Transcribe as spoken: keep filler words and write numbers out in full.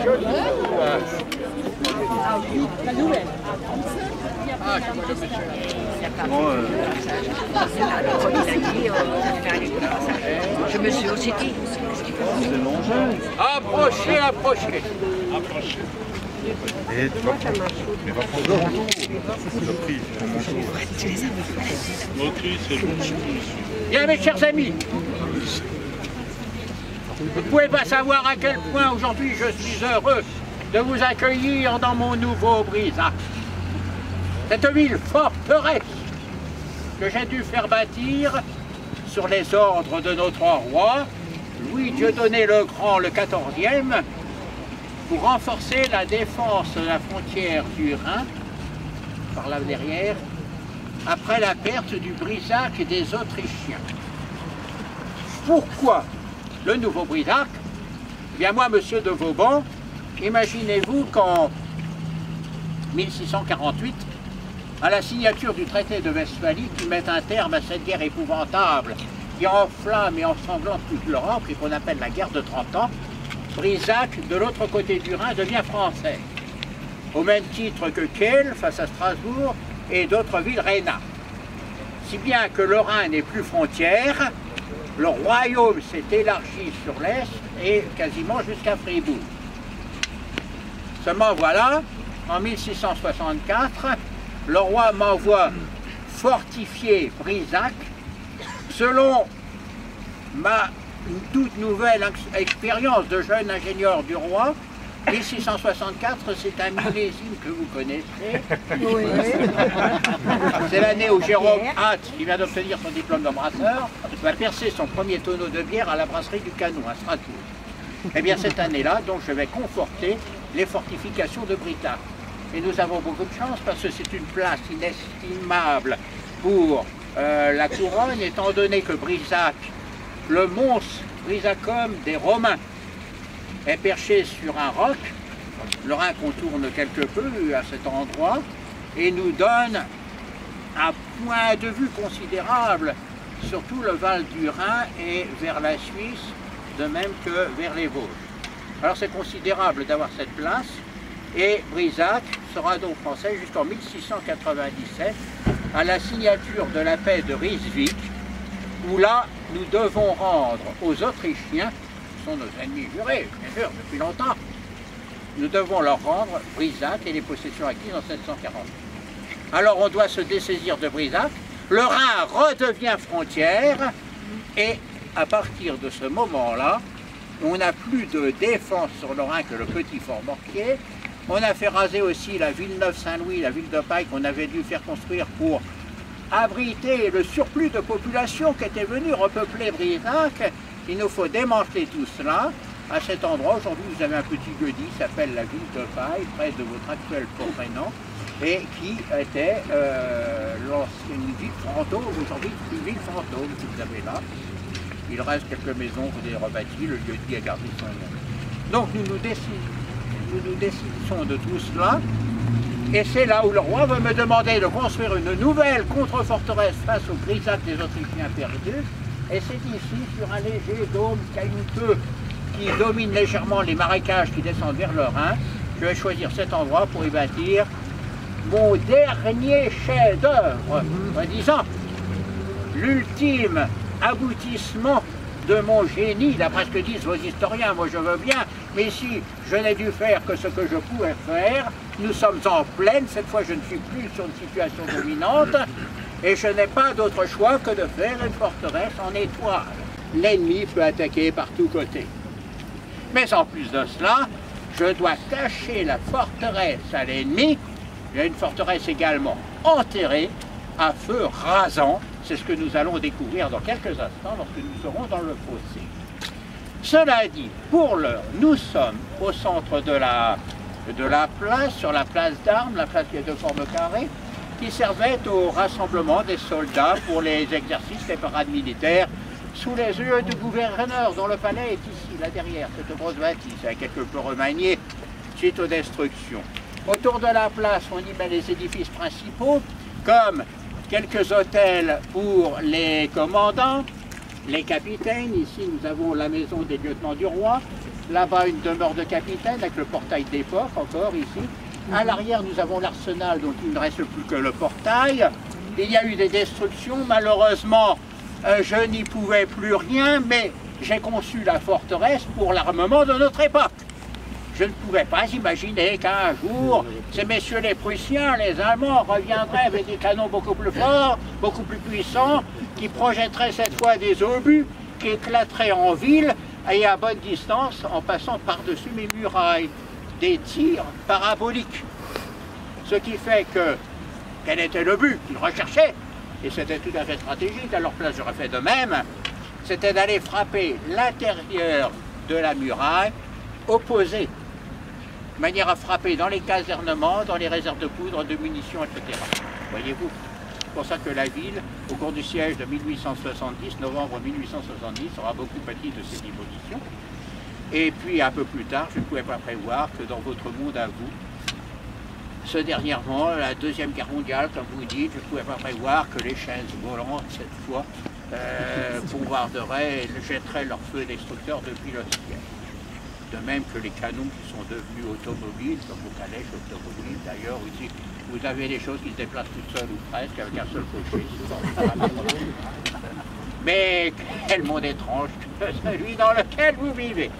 Je me suis aussi dit. Approchez, approchez. Approchez. Et tu vas prendre. Mais va prendre le retour. Tu les as. Ok, c'est bon. Bien, mes chers amis. Vous ne pouvez pas savoir à quel point aujourd'hui je suis heureux de vous accueillir dans mon nouveau Brisacum. Cette ville forteresse que j'ai dû faire bâtir sur les ordres de notre roi, Louis Dieudonné le Grand, le quatorzième, pour renforcer la défense de la frontière du Rhin, par là derrière, après la perte du Brisach et des Autrichiens. Pourquoi le nouveau Brisach? Eh bien moi, monsieur de Vauban, imaginez-vous qu'en mille six cent quarante-huit, à la signature du traité de Westphalie qui met un terme à cette guerre épouvantable qui enflamme et ensanglante toute l'Europe et qu'on appelle la guerre de trente ans, Brisach, de l'autre côté du Rhin, devient français, au même titre que Kiel face à Strasbourg et d'autres villes rhénanes. Si bien que le Rhin n'est plus frontière, le royaume s'est élargi sur l'Est et quasiment jusqu'à Fribourg. Seulement voilà, en mille six cent soixante-quatre, le roi m'envoie fortifier Brisach selon ma toute nouvelle expérience de jeune ingénieur du roi. mille six cent soixante-quatre, c'est un millésime que vous connaissez. Oui. C'est l'année où Jérôme Hatt, qui vient d'obtenir son diplôme de brasseur, va percer son premier tonneau de bière à la brasserie du Canon à Strasbourg. Eh bien cette année-là, donc, je vais conforter les fortifications de Brisach. Et nous avons beaucoup de chance parce que c'est une place inestimable pour euh, la couronne, étant donné que Brisach, le mons Brisacum des Romains, est perché sur un roc. Le Rhin contourne quelque peu à cet endroit et nous donne un point de vue considérable sur tout le Val du Rhin et vers la Suisse, de même que vers les Vosges. Alors c'est considérable d'avoir cette place. Et Brisach sera donc français jusqu'en mille six cent quatre-vingt-dix-sept, à la signature de la paix de Ryswick, où là, nous devons rendre aux Autrichiens, qui sont nos ennemis jurés, bien sûr, depuis longtemps, nous devons leur rendre Brisach et les possessions acquises en sept cent quarante. Alors on doit se dessaisir de Brisach, le Rhin redevient frontière, et à partir de ce moment-là, on n'a plus de défense sur le Rhin que le petit fort Mortier. On a fait raser aussi la ville Neuf-Saint-Louis, la ville de Paille qu'on avait dû faire construire pour abriter le surplus de population qui était venue repeupler Brisach. Il nous faut démanteler tout cela. À cet endroit, aujourd'hui, vous avez un petit lieu-dit qui s'appelle la ville de Paille, près de votre actuel port rhénan, et qui était euh, une ville fantôme, aujourd'hui une ville fantôme que vous avez là. Il reste quelques maisons, vous les rebâties, le lieu-dit a gardé son nom. Donc nous nous décidons. Nous nous décidons de tout cela, et c'est là où le roi veut me demander de construire une nouvelle contre-forteresse face au Brisach des Autrichiens perdus, et c'est ici, sur un léger dôme caillouteux qui domine légèrement les marécages qui descendent vers le Rhin, je vais choisir cet endroit pour y bâtir mon dernier chef-d'œuvre, en disant l'ultime aboutissement de mon génie, d'après ce que disent vos historiens, moi je veux bien, mais si je n'ai dû faire que ce que je pouvais faire, nous sommes en pleine, cette fois je ne suis plus sur une situation dominante, et je n'ai pas d'autre choix que de faire une forteresse en étoile. L'ennemi peut attaquer par tous côtés. Mais en plus de cela, je dois cacher la forteresse à l'ennemi, il y a une forteresse également enterrée, à feu rasant. C'est ce que nous allons découvrir dans quelques instants lorsque nous serons dans le fossé. Cela dit, pour l'heure, nous sommes au centre de la, de la place, sur la place d'armes, la place qui est de forme carrée, qui servait au rassemblement des soldats pour les exercices, les parades militaires, sous les yeux du gouverneur, dont le palais est ici, là derrière, cette grosse bâtisse, a quelque peu remaniée suite aux destructions. Autour de la place, on y met les édifices principaux, comme quelques hôtels pour les commandants, les capitaines. Ici, nous avons la maison des lieutenants du roi. Là-bas, une demeure de capitaine avec le portail des ports, encore ici. À l'arrière, nous avons l'arsenal, donc il ne reste plus que le portail. Il y a eu des destructions, malheureusement, euh, je n'y pouvais plus rien, mais j'ai conçu la forteresse pour l'armement de notre époque. Je ne pouvais pas imaginer qu'un jour, ces messieurs les Prussiens, les Allemands, reviendraient avec des canons beaucoup plus forts, beaucoup plus puissants, qui projetteraient cette fois des obus, qui éclateraient en ville, et à bonne distance, en passant par-dessus mes murailles, des tirs paraboliques. Ce qui fait que, quel était le but qu'ils recherchaient, et c'était tout à fait stratégique, à leur place j'aurais fait de même, c'était d'aller frapper l'intérieur de la muraille, opposée, de manière à frapper dans les casernements, dans les réserves de poudre, de munitions, et cetera. Voyez-vous, c'est pour ça que la ville, au cours du siège de mille huit cent soixante-dix, novembre mille huit cent soixante-dix, aura beaucoup pâti de ces démolitions. Et puis, un peu plus tard, je ne pouvais pas prévoir que dans votre monde à vous, ce dernièrement, la Deuxième Guerre mondiale, comme vous dites, je ne pouvais pas prévoir que les chaises volantes, cette fois, euh, bombarderaient et jetteraient leur feu destructeur depuis le ciel. De même que les canons qui sont devenus automobiles, comme vos calèches automobiles d'ailleurs, aussi, vous avez des choses qui se déplacent toutes seules ou presque, avec un seul cocher, souvent. Mais quel monde étrange que celui dans lequel vous vivez!